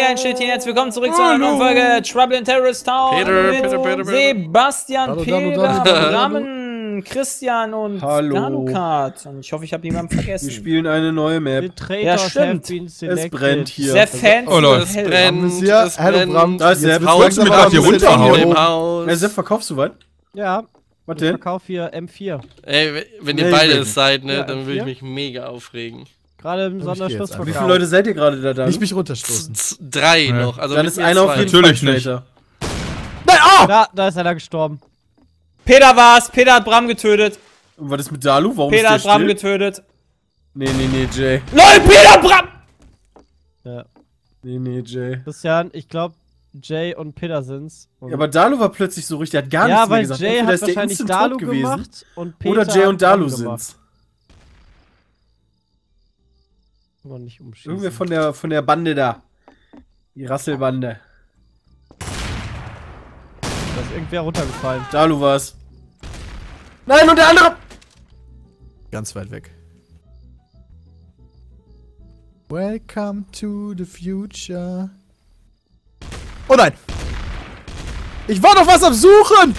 Ein Schildchen, herzlich willkommen zurück zu einer neuen Folge Trouble in Terrorist Town. Peter. Sebastian, hallo, Peter, Ramen, Christian und Danukat. Und ich hoffe, ich habe niemanden vergessen. Wir spielen eine neue Map. Ja, stimmt. Es brennt hier. Sehr fancy. Oh, es brennt. Ja, hallo, Bram. Da ist Sepp. Haust du mir gerade hier runterhauen? Ja, Sepp, verkaufst du was? Ja. Was denn? Ich verkaufe hier M4. Ey, wenn ihr beide seid, ne, dann würde ich mich mega aufregen. Gerade im Sonderschlussverkauf. Wie viele Leute seid ihr gerade da? Nicht mich runterstoßen. Drei noch. Also dann ist einer auf jeden Fall. Natürlich nicht. Nein, oh! Da ist einer gestorben. Peter war's. Peter hat Bram getötet. Und was ist mit Dalu? Warum Peter ist der hat Bram getötet. Nee, Jay. Nein, Peter, Bram! Ja. Nee, Jay. Christian, ich glaube, Jay und Peter sind's. Und ja, aber Dalu war plötzlich so richtig. Der hat gar nichts mehr gesagt. Ja, weil Jay hat wahrscheinlich Dalu gemacht und Peter oder Jay und Dalu sind's. Nicht umschießen. Irgendwer von der Bande da. Die Rasselbande. Da ist irgendwer runtergefallen. Dalu war's. Nein, und der andere! Ganz weit weg. Welcome to the future. Oh nein! Ich war doch was am Suchen!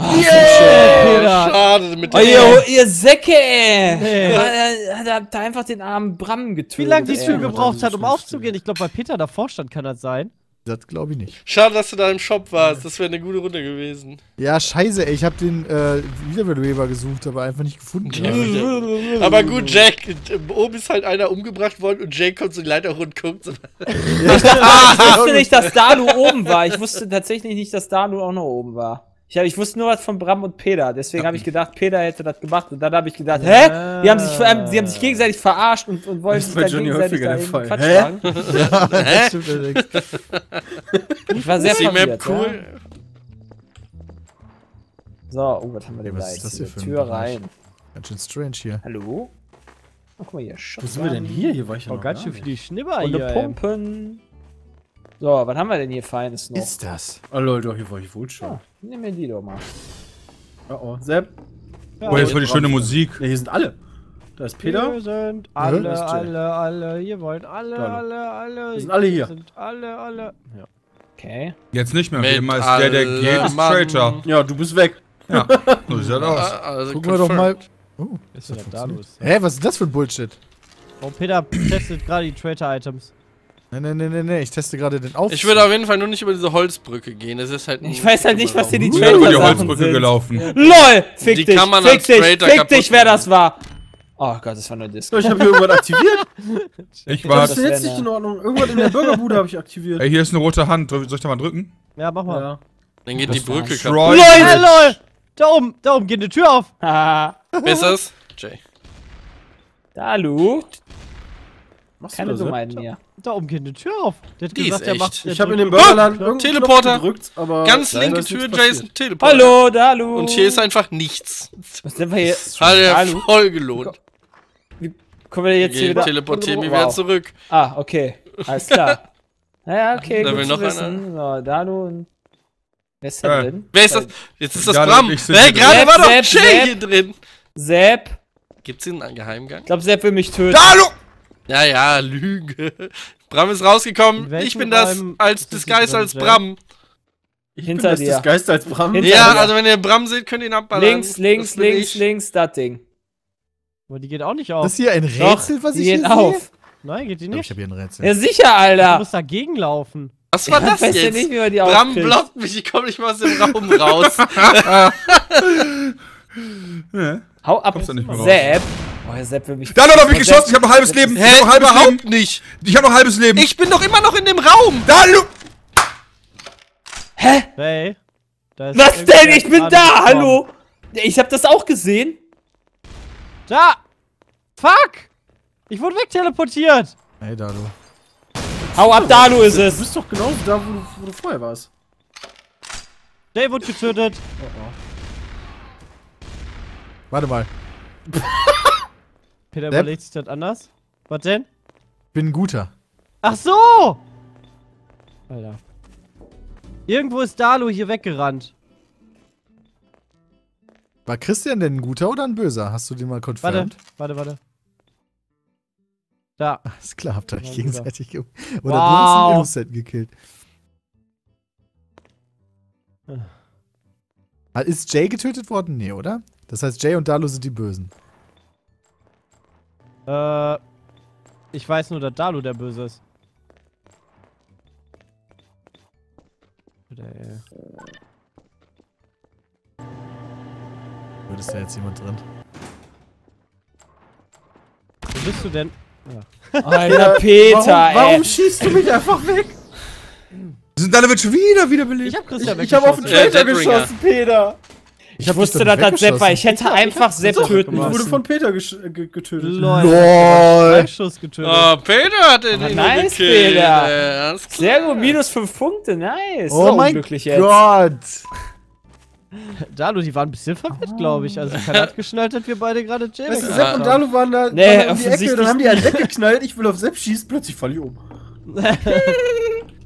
Oh, yeah! Schade mit dem. Oh, ihr Säcke, ey! Nee. Habt da einfach den armen Bram getötet. Wie lange die Tür gebraucht hat, um aufzugehen? Ich glaube, weil Peter davor stand, kann das sein. Das glaube ich nicht. Schade, dass du da im Shop warst. Das wäre eine gute Runde gewesen. Ja, scheiße, ey. Ich habe den Wiederbeleber gesucht, aber einfach nicht gefunden. Ja. Aber gut, Jack, oben ist halt einer umgebracht worden und Jack kommt so die Leiter rund guckt. So. Ja. Ich wusste nicht, dass Dalu oben war. Ich wusste tatsächlich nicht, dass Dalu auch noch oben war. Ich wusste nur was von Bram und Peter, deswegen habe ich gedacht, Peter hätte das gemacht und dann habe ich gedacht, hä? Die haben sich gegenseitig verarscht und wollten sich dann gegenseitig da Quatsch sagen. Ich war sehr verwirrt. Map cool. Ja. So, was haben wir denn gleich? Das hier für Tür rein. Ganz schön strange hier. Hallo? Oh, guck mal hier, Schatz. Wo sind wir denn hier? Hier war ich ja noch ganz schön viele Schnibber hier. Und Pumpen. So, was haben wir denn hier Feines noch? Ist das? Oh Leute, hier war ich wohl schon. Ja, nimm mir die doch mal. Oh, Sepp. Ja, oh, jetzt war die schöne Musik. Ja, hier sind alle. Da ist Peter. Hier sind alle, ja, alle. Hier wollen alle. Hier sind alle hier. Ja. Okay. Jetzt nicht mehr. Immer ist der geht, ist Traitor. Ja, du bist weg. Ja, so sieht das aus. Also gucken wir doch mal. Oh, ist das da los? Hä, was ist das für ein Bullshit? Oh, Peter testet gerade die Traitor-Items. Nein, ich teste gerade den Aufzug. Ich würde auf jeden Fall nur nicht über diese Holzbrücke gehen, das ist halt... Ich weiß halt nicht, was hier die Traitor sind. Ich bin über die Holzbrücke gelaufen. Ja. LOL! Fick dich! Fick dich, wer das war! Oh Gott, das war nur Disco. Ich hab hier irgendwas aktiviert. Ich war... Das ist jetzt nicht in Ordnung. Irgendwas in der Bürgerbude habe ich aktiviert. Ey, hier ist eine rote Hand. Soll ich da mal drücken? Ja, mach mal. Ja. Dann geht die Brücke kaputt. LOL! Da oben geht eine Tür auf! Haha. Wer ist das? Jay. Dalu? Keine Dummheit mehr. Da oben geht eine Tür auf. Der hat gesagt, der macht. Ich habe in dem Burgerland Teleporter gedrückt, aber ganz linke Tür, Jason, Teleporter. Hallo, Dalu. Und hier ist einfach nichts. Was denn wir hier? Hat er voll gelohnt. Wie kommen wir jetzt hier wieder? Teleportieren wir wieder zurück. Ah, okay. Alles klar. Naja, okay. Da will noch einer. So, Dalu und. Wer ist da drin? Wer ist das? Jetzt ist das Bram. Wer gerade war doch Jay hier drin. Sepp. Gibt's hier einen Geheimgang? Ich glaube, Sepp will mich töten. Dalu! Ja, Lüge. Bram ist rausgekommen. Ich bin das als Disguise als Bram. Hinter dir. Disguise als Bram? Ja, also wenn ihr Bram seht, könnt ihr ihn abballern. Links, das Ding. Aber die geht auch nicht auf. Das ist hier ein Rätsel, was ich hier sehe? Die geht auf. Nein, geht die nicht. Ich hab hier ein Rätsel. Ja, sicher, Alter. Ich muss dagegen laufen. Was war das jetzt? Nicht, wie man die Bram blockt mich, ich komm nicht mal aus dem Raum raus. Hau ab, Sepp. Oh, Sepp will mich... Dalu hat mich geschossen, ich hab noch halbes Leben. Hä? Überhaupt nicht. Ich hab noch halbes Leben. Ich bin doch immer noch in dem Raum. Dalu! Hä? Hey. Was denn? Ich bin da, hallo. Ich hab das auch gesehen. Da. Fuck. Ich wurde wegteleportiert. Hey, Dalu. Hau ab, Dalu ist es. Du bist doch genau da, wo du vorher warst. Jay wurde getötet. Oh. Warte mal. Peter überlegt sich das anders. Was denn? Ich bin ein Guter. Ach so! Alter. Irgendwo ist Dalu hier weggerannt. War Christian denn ein Guter oder ein Böser? Hast du den mal confirmed? Warte. Da. Ist klar, habt ihr euch gegenseitig oder wow. Du hast einen Innocent gekillt. Ist Jay getötet worden? Nee, oder? Das heißt, Jay und Dalu sind die Bösen. Ich weiß nur, dass Dalu der Böse ist. Ist da jetzt jemand drin? Wo bist du denn? Ja. Alter Peter, warum schießt du mich einfach weg? Sind alle schon wieder belebt? Ich hab auf den Traitor geschossen, Peter! Ich wusste, dass das Sepp war. Ich hätte einfach Sepp töten müssen. Ich wurde von Peter getötet. LOL! Schuss getötet. Oh, Peter hat den nice, gekillt. Peter! Sehr gut, -5 Punkte, nice! Oh mein Gott! Dalu, die waren ein bisschen verwirrt, glaube ich. Also, keiner hat geschnallt, dass wir beide gerade Jay. Weißt du, Sepp und Dalu waren da in die Ecke, dann haben die einen weggeknallt. Ich will auf Sepp schießen, plötzlich falle ich um.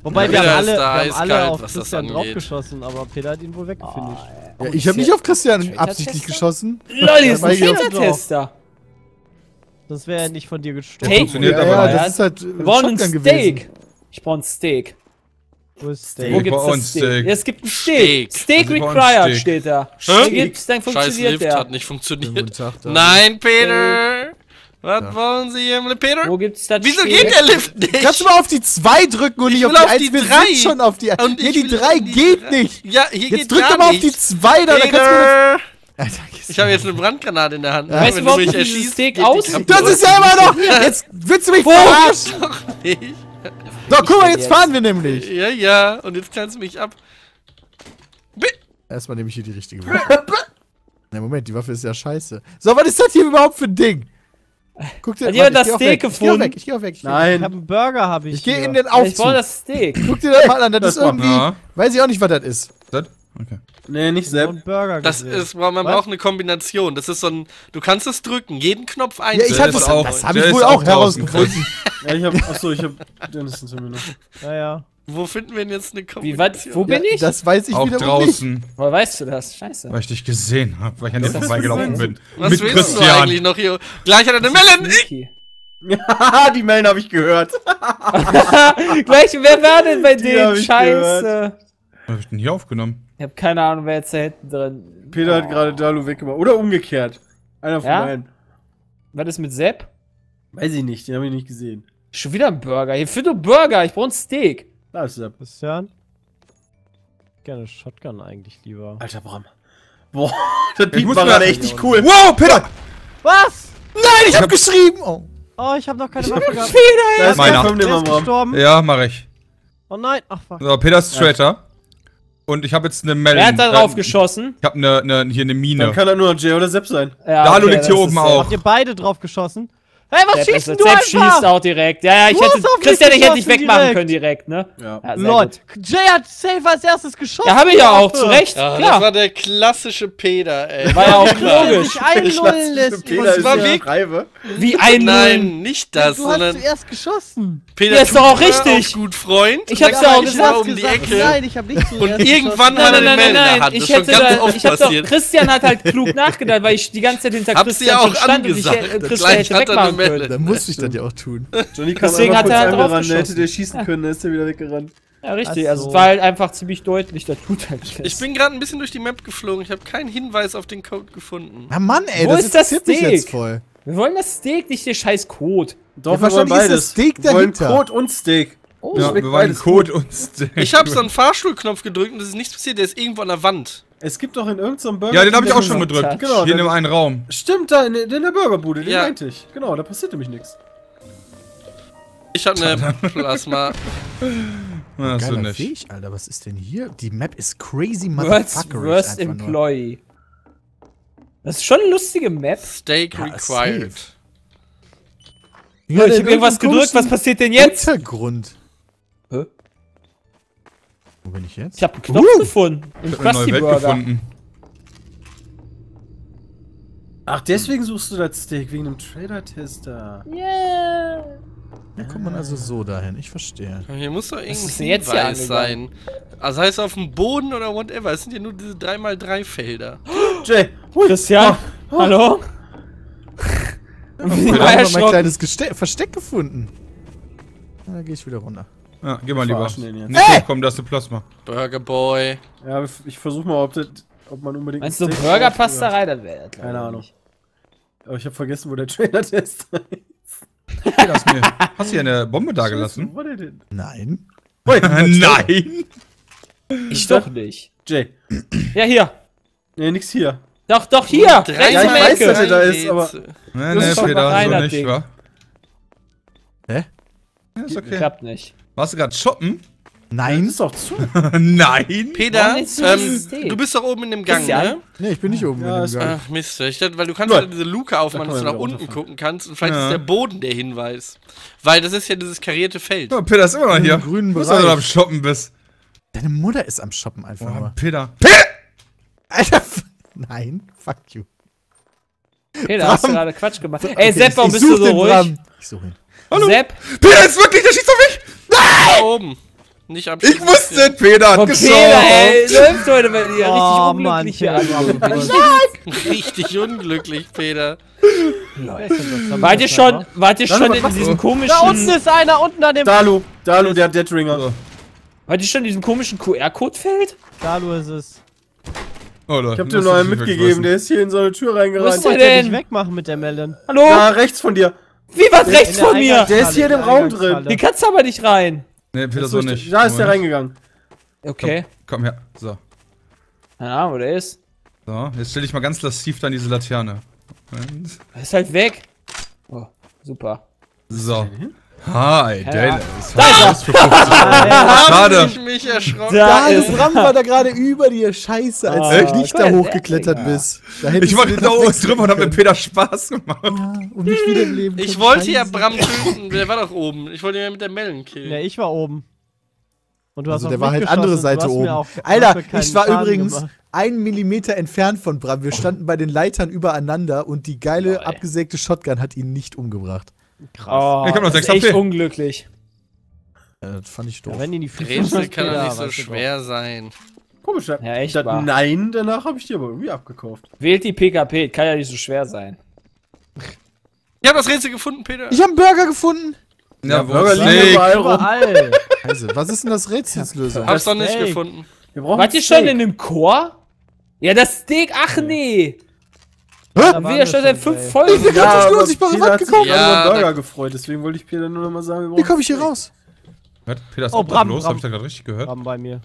Wobei, ja, wir haben alle auf Christian draufgeschossen, aber Peter hat ihn wohl weggefinisht. Oh, ja, ich habe nicht auf Christian absichtlich geschossen. Leute, ist ein Filtertester. Das wäre ja nicht von dir gestorben. Funktioniert aber nicht. Das ist halt Shotgun gewesen. Ich brauche ein Steak. Wo ist Steak? Wo gibt's ein Steak? Ja, es gibt ein Steak. Steak required steht da. Dann funktioniert der. Scheiß Lift hat nicht funktioniert. Nein, Peter! Was wollen Sie hier, Peter? Wo gibt's das? Wieso geht der Lift nicht? Kannst du mal auf die 2 drücken und nicht auf die 1? Wir sind schon auf die 1. Nee, die 3 geht nicht. Ja, hier geht nicht. Jetzt drück doch mal auf die 2, dann kannst du... Ich habe jetzt eine Brandgranate in der Hand. Weißt du, warum dieses Steak aussieht? Das ist ja immer noch... Jetzt willst du mich verarschen. Doch nicht. So, guck mal, jetzt fahren wir nämlich. Ja, ja. Und jetzt kannst du mich ab... Erstmal nehme ich hier die richtige Waffe. Na, Moment, die Waffe ist ja scheiße. So, was ist das hier überhaupt für ein Ding? Guck dir, hat jemand das Steak gefunden? Ich geh auch weg. Nein. Ich hab einen Burger, hab ich. Ich geh in den Aufzug. Ich brauch das Steak. Guck dir das mal an, das ist irgendwie. Ja. Weiß ich auch nicht, was das ist. Das? Okay. Nee, nicht selbst. Das ist, man braucht eine Kombination. Das ist so ein. Du kannst es drücken, jeden Knopf einzeln. Ja, ich hatte das auch. Das hab ich wohl auch herausgefunden. Ja, ich hab. Achso, ich hab. Dennis ist ein ja. Wo finden wir denn jetzt eine Kombination? Wo bin ich? Das weiß ich wieder draußen. Woher weißt du das? Scheiße. Weil ich dich gesehen habe, weil ich an dir vorbeigelaufen bin. Was willst du eigentlich noch hier? Gleich hat er eine Melon! Ja, die Melon habe ich gehört. Gleich, wer war denn bei denen? Scheiße. Was hab ich denn hier aufgenommen? Ich habe keine Ahnung, wer jetzt da hinten drin. Peter hat gerade Dalu weggemacht. Oder umgekehrt. Einer von beiden. Was ist mit Sepp? Weiß ich nicht, den habe ich nicht gesehen. Schon wieder ein Burger. Hier für nur Burger, ich brauche ein Steak. Da ist Sepp. Christian? Gerne Shotgun eigentlich lieber. Alter Bram. Boah, das Beat war gerade echt cool. Wow, Peter! Was? Nein, ich hab geschrieben! Oh. Oh, ich hab noch keine Waffe gehabt. Peter, ist gestorben. Ja, mach ich. Oh nein, ach fuck. So, Peter ist Traitor. Und ich hab jetzt eine Melon. Wer hat da drauf geschossen? Ich hab hier eine Mine. Dann kann er nur Jay oder Sepp sein. Ja, Dalu liegt hier oben auch. Habt ihr beide drauf geschossen? Hey, was schießt du einfach? Sepp schießt auch direkt. Ja, ja, ich hätte... Christian, ich hätte dich wegmachen können direkt, ne? Ja. Lord, Jay hat safe als erstes geschossen. Ja, hab ich ja auch, zu Recht. Ja, das war der klassische Peter, ey. War ja auch logisch. Das war wie ein... Nein, nicht das, sondern... Du hast zuerst geschossen. Peter, ist doch auch richtig. Gut, Freund. Ich hab's ja auch gesagt. Nein, ich hab nicht zuerst geschossen. Und irgendwann war er eine Melder hat. Das ist schon ganz oft passiert. Christian hat halt klug nachgedacht, weil ich die ganze Zeit hinter Christian stand und ich Christian hätte wegmachen können. Da musste ich das ja auch tun. Johnny kam deswegen hat er drauf hätte der schießen können, dann ist er wieder weggerannt. Ja, richtig, also es war halt einfach ziemlich deutlich, da tut halt nichts. Ich bin gerade ein bisschen durch die Map geflogen, ich habe keinen Hinweis auf den Code gefunden. Na Mann, ey, wo ist das Steak? Jetzt voll. Wir wollen das Steak, nicht den scheiß Code. Doch, ja, wir wollen beides. Ist das Steak wir wollen Code und Steak. Oh, ja, wir wollen Code und Steak. Ich habe so einen Fahrstuhlknopf gedrückt und es ist nichts passiert, der ist irgendwo an der Wand. Es gibt doch in irgendeinem Burger... Ja, den habe ich auch schon gedrückt. Genau, hier in dem einen Raum. Stimmt, da in der Burgerbude, den meinte ich. Genau, da passiert nämlich nichts. Ich habe eine Plasma. Na, so nicht. Fähig, Alter, was ist denn hier? Die Map ist crazy motherfuckerisch. Worst Employee. Das ist schon eine lustige Map. Steak required. Ja, ich habe irgendwas gedrückt, was passiert denn jetzt? Hintergrund. Hä? Wo bin ich jetzt? Ich hab einen Knopf gefunden. Ich hab einen neuen Welt gefunden. Ach, deswegen suchst du das Steak, wegen dem Trader-Tester. Yeah. Da kommt man also so dahin, ich verstehe. Hier muss doch irgendwie Hinweis sein. Also heißt auf dem Boden oder whatever, es sind ja nur diese 3×3 Felder. Jay! Christian! Hallo? Ich habe mein kleines Versteck gefunden. Na, da gehe ich wieder runter. Ja, geh mal lieber. Nicht komm, das ist Plasma. Burger Boy. Ja, ich versuch mal, ob man unbedingt. Meinst du Burgerpasterei? Das wäre keine Ahnung. Aber ich habe vergessen, wo der Trailer-Test ist. Hey, hast du hier eine Bombe dagelassen? Wo war der denn? Nein. Nein! Ich doch nicht. Jay. Ja, hier. Nee, nix hier. Doch, doch, hier! Ja, ich weiß, dass er da ist, aber... Nee, nee, ist wieder so nicht, wa? Hä? Ja, ist okay. Klappt nicht. Warst du gerade shoppen? Nein. Ist doch zu. Nein. Peter, du bist doch oben in dem Gang, ne? Nee, ich bin nicht oben in dem Gang. Ach Mist, ich dachte, weil du kannst ja diese Luke aufmachen, dass du nach unten gucken kannst und vielleicht ist der Boden der Hinweis. Weil das ist ja dieses karierte Feld. Ja, Peter ist immer noch hier. Du bist also am Shoppen bist. Deine Mutter ist am Shoppen einfach nur. Peter. Alter, nein, fuck you. Peter, hast du gerade Quatsch gemacht. Ey, Sepp, warum bist du so ruhig? Ich suche ihn. Hallo. Sepp. Peter ist wirklich, der schießt auf mich. Nein! Da oben. Nicht ich wusste, Peter hat geschossen! Peter, ey, läuft heute bei dir. Richtig unglücklich, Peter. Wart ihr schon in diesem komischen... Da unten ist einer, unten an dem... Dalu, der Death Ringer. So. Wart ihr schon in diesem komischen QR-Code-Feld? Dalu ist es. Oh, ich hab dir noch einen mitgegeben, der ist hier in so eine Tür reingerannt. Was soll der nicht wegmachen mit der Melden? Hallo? Da, rechts von dir. Wie, was rechts von mir? Der ist hier in dem Raum drin. Den kannst du aber nicht rein. Nee, Peter so nicht. Da ist der reingegangen. Okay. Komm her. So. Ja, wo der ist. So, jetzt stell dich mal ganz lassiv dann diese Laterne. Und er ist halt weg. Oh, super. So. Hi, Dennis. Da ist er! Schade. Ich mich erschrocken. Da ist Ram, war da gerade über dir. Scheiße, als du nicht da hochgeklettert bist. Ich war genau drüber und hab mit Peter Spaß gemacht. Und nicht wieder im Leben. Ich wollte ja Bram töten, der war doch oben. Ich wollte ihn ja mit der Melon killen. Ja, ich war oben. Und du hast der war halt andere Seite oben. Alter, ich war übrigens 1 Millimeter entfernt von Bram. Wir standen bei den Leitern übereinander und die geile abgesägte Shotgun hat ihn nicht umgebracht. Krass. Oh, das ist echt unglücklich. Das fand ich doof. Ja, wenn die Rätsel kann doch nicht so schwer sein. Komisch, ja, echt wahr. Nein, danach habe ich die aber irgendwie abgekauft. Wählt die PKP, kann ja nicht so schwer sein. Ich habe das Rätsel gefunden, Peter. Ich habe einen Burger gefunden. Ja, Burger liegen überall. Also, was ist denn das Rätselslösung? Hab's doch nicht gefunden. Wart ihr schon in dem Chor? Ja, das Steak, ach nee. Hä? Da wir schon seit 5 Folgen. Ich bin gerade durch die unsichtbare Wand gekommen. Ich habe mich Burger gefreut, deswegen wollte ich Peter nur noch mal sagen, wie komme ich hier raus? Was? Peter ist auch los, hab ich da gerade richtig gehört? Bram bei mir.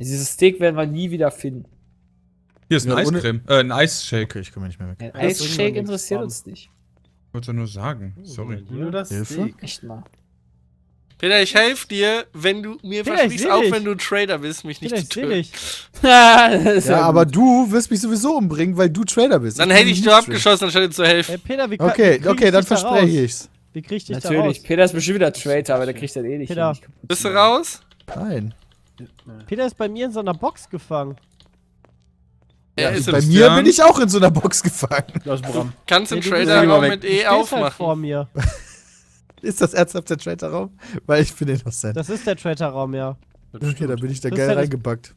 Dieses Steak werden wir nie wieder finden. Hier ist eine Eiscreme, ein Eisshake. Okay, ich komme nicht mehr weg. Ein Eisshake interessiert uns nicht. Ich wollte nur sagen, sorry. Nur das Steak. Echt mal. Peter, ich helfe dir, wenn du mir versprichst, auch wenn du Trader bist, mich nicht zu töten. Ja, aber du wirst mich sowieso umbringen, weil du Trader bist. Dann hätte ich nur abgeschossen, anstatt dir zu helfen. Hey, Peter, okay, dann verspreche ich's. Wie krieg ich dich da raus? Natürlich, Peter ist bestimmt wieder Trader, aber der kriegt dann eh nicht hin. Bist du raus? Nein. Peter ist bei mir in so einer Box gefangen. Ja, bei mir bin ich auch in so einer Box gefangen. Du kannst den Trader auch mit E aufmachen. Vor mir. Ist das ernsthaft der Traitor-Raum? Weil ich finde den sein. Das ist der Traitor-Raum, ja. Okay, da bin ich da geil reingebackt.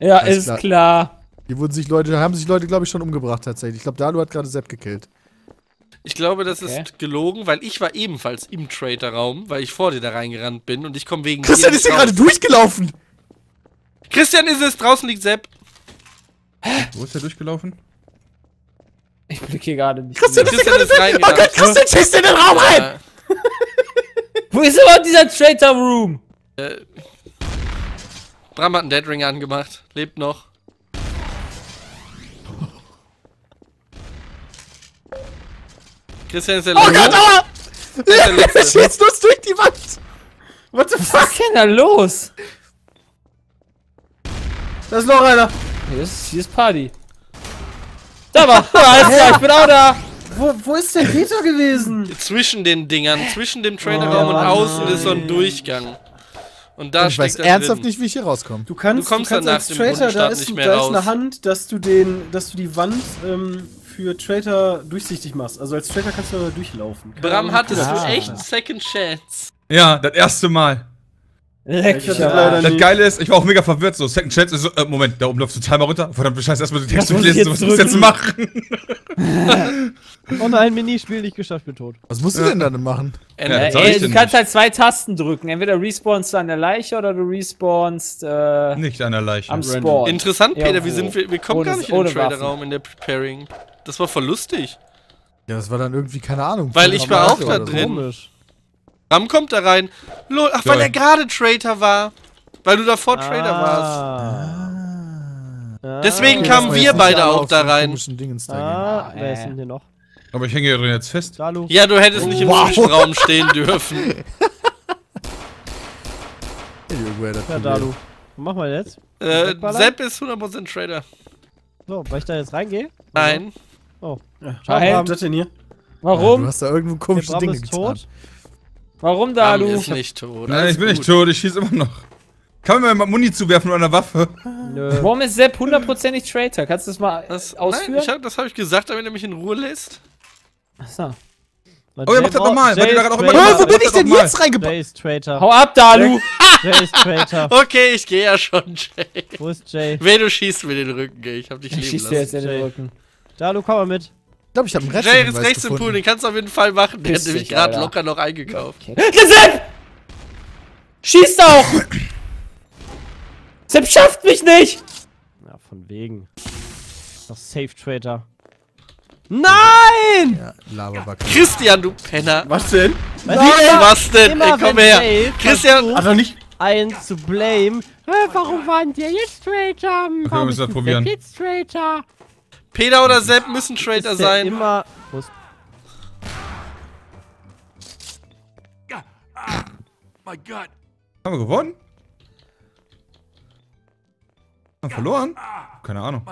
Ja, alles ist klar. Hier wurden sich Leute, haben sich Leute, glaube ich, schon umgebracht tatsächlich. Ich glaube, Dalu hat gerade Sepp gekillt. Ich glaube, das ist gelogen, weil ich war ebenfalls im Traitor-Raum, weil ich vor dir da reingerannt bin und ich komme wegen Christian ist hier gerade durchgelaufen! Christian ist es! Draußen liegt Sepp! Hä? Wo ist der durchgelaufen? Ich blicke hier gerade nicht. Christian ist reingegangen! Oh Gott, Christian schießt in den Raum rein! Wo ist überhaupt dieser Traitor Room? Bram hat einen Death Ringer angemacht. Lebt noch. Christian ist der Letzte. Oh Gott, aua! Der schießt los durch die Wand! What the fuck? Was ist denn da los? Da ist noch einer. Hier ist Party. Da war! Ich bin auch da! Wo ist der Peter gewesen? Zwischen den Dingern, zwischen dem Trailerraum und außen ist so ein Durchgang. Und da steckt er ernsthaft nicht, wie ich hier rauskomme. Du kannst als Traitor, da ist eine Hand, dass du die Wand für Traitor durchsichtig machst. Also als Traitor kannst du da durchlaufen. Bram, hattest du echt Second Chance? Ja, das erste Mal. Das Geile ist, ich war auch mega verwirrt, so Second Chance ist so, Moment, da oben läuft total mal runter. Verdammt, du scheiß erstmal den Text durchlesen, was muss ich jetzt machen? Oh nein, Minispiel nicht geschafft, bin tot. Was musst du denn dann machen? Du kannst halt zwei Tasten drücken. Entweder respawnst du an der Leiche oder du respawnst nicht an der Leiche. Am Spawn. Interessant, Peter, ja, wir kommen gar nicht in den Traderraum in der Preparing. Das war voll lustig. Ja, das war dann irgendwie, keine Ahnung. Weil ich war auch da drin. Ram kommt da rein. Lol, ach, weil er gerade Traitor war. Weil du davor Traitor warst. Deswegen kamen wir beide auch da rein. Wer ist denn hier noch? Aber ich hänge hier drin jetzt fest. Hallo. Ja, du hättest nicht im Zwischenraum stehen dürfen. Ja, Dalu. Was machen wir jetzt? Sepp ist 100% Traitor. So, weil ich da jetzt reingehe? Nein. Oh. Warum ist das denn hier? Warum? Ja, du hast da irgendwo komische Dinge getan. Warum, Dalu? Ist nicht tot. Nein, ich bin nicht tot, ich schieß immer noch. Kann man mir mal Muni zuwerfen oder eine Waffe? Nö. Warum ist Sepp hundertprozentig Traitor? Kannst du das mal ausführen? Nein, das habe ich gesagt, damit er mich in Ruhe lässt. Achso. Oh, er macht das nochmal, weil der da gerade auch immer... Wo bin ich denn jetzt reingebaut? Jay ist Traitor. Hau ab, Dalu! Jay ist Traitor. Okay, ich gehe ja schon, Jay. Wo ist Jay? Wer du schießt mir den Rücken, Jay. Ich hab dich leben lassen. Ich schieß dir jetzt in den Rücken. Dalu, komm mal mit. Ich glaube, ich habe einen Rest. Jay ist rechts im Pool, den kannst du auf jeden Fall machen. Der hat nämlich gerade locker noch eingekauft. Sepp! Schieß doch! Sepp schafft mich nicht! Ja, von wegen. Doch Safe Traitor. Nein! Ja, Laberbacke. Christian, du Penner! Was denn? Was denn? Ey, komm her! Christian! Also nicht einen zu blame. Warum waren die jetzt Traitor? Warum ist das probieren? Jetzt Traitor? Peter oder Sepp müssen Traitor sein. Immer. My God. Haben wir gewonnen? Haben wir verloren? Keine Ahnung.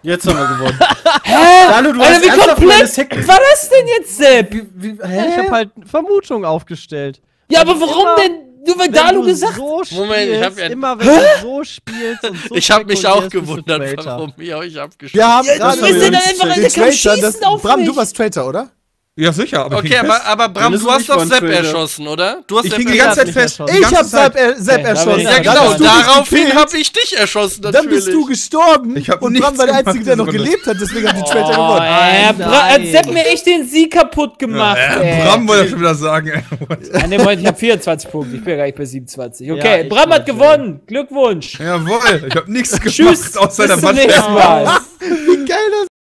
Jetzt haben wir gewonnen. Hä? Dalu, du hast wie komplett. Was war das denn jetzt, Sepp? Ich hab halt Vermutungen aufgestellt. Ja, aber warum denn? Nur weil Dalu gesagt hat. Moment, ich hab ja... Immer wenn du so spielst und so... Ich hab mich auch gewundert, warum ihr euch abgeschickt habt. Ja, du bist ja dann einfach an der Schießen auf mich. Bram, du warst Traitor, oder? Ja, sicher, aber... Okay, aber Bram, du hast doch Sepp erschossen, oder? Du hast die ganze Zeit fest... Ich hab Sepp erschossen. Ja, genau, daraufhin hab ich dich erschossen, natürlich. Dann bist du gestorben und Bram war der Einzige, der noch gelebt hat, deswegen hat die Traitor gewonnen. Hat Sepp mir echt den Sieg kaputt gemacht, Bram wollte schon wieder sagen, an dem Moment, ich hab 24 Punkte, ich bin ja gar nicht bei 27. Okay, Bram hat gewonnen, Glückwunsch. Jawohl, ich hab nichts gemacht, außer der Mann. Tschüss, bis zum nächsten Mal. Wie geil das ist.